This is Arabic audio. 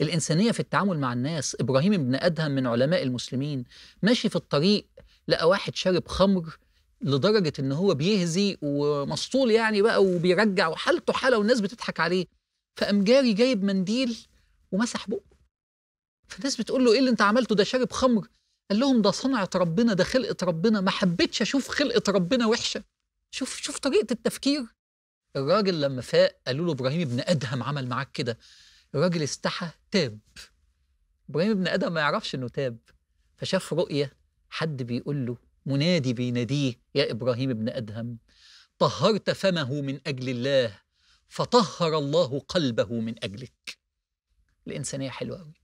الإنسانية في التعامل مع الناس. إبراهيم بن أدهم من علماء المسلمين ماشي في الطريق لقى واحد شارب خمر لدرجة إن هو بيهزي ومسطول يعني بقى وبيرجع وحالته حالة والناس بتضحك عليه، فقام جاري جايب منديل ومسح بقه. فالناس بتقول له إيه اللي أنت عملته ده، شارب خمر. قال لهم ده صنعة ربنا، ده خلقة ربنا، ما حبيتش أشوف خلقة ربنا وحشة. شوف طريقة التفكير. الراجل لما فاق قالوا له إبراهيم بن أدهم عمل معاك كده. الراجل استحى تاب. إبراهيم بن أدهم ما يعرفش إنه تاب، فشاف رؤية حد بيقول له، منادي بيناديه، يا إبراهيم بن أدهم طهرت فمه من أجل الله فطهر الله قلبه من أجلك. الإنسانية حلوة أوي.